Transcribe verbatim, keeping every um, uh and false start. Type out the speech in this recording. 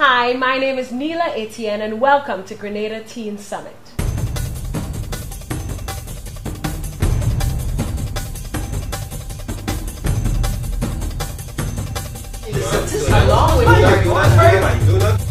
Hi, my name is Neela Etienne and welcome to Grenada Teen Summit. This is a long way.